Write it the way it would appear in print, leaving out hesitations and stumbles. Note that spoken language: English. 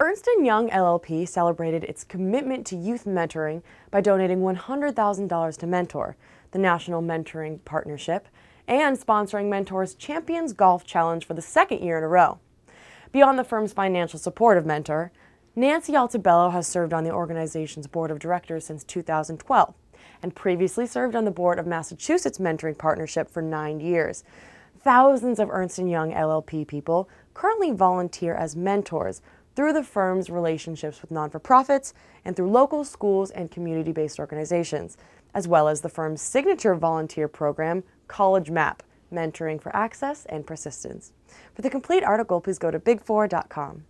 Ernst & Young LLP celebrated its commitment to youth mentoring by donating $100,000 to Mentor, the National Mentoring Partnership, and sponsoring Mentor's Champions Golf Challenge for the second year in a row. Beyond the firm's financial support of Mentor, Nancy Altobello has served on the organization's board of directors since 2012 and previously served on the board of Massachusetts Mentoring Partnership for 9 years. Thousands of Ernst & Young LLP people currently volunteer as mentors through the firm's relationships with non-for-profits and through local schools and community-based organizations, as well as the firm's signature volunteer program, College Map, Mentoring for Access and Persistence. For the complete article, please go to Big4.com.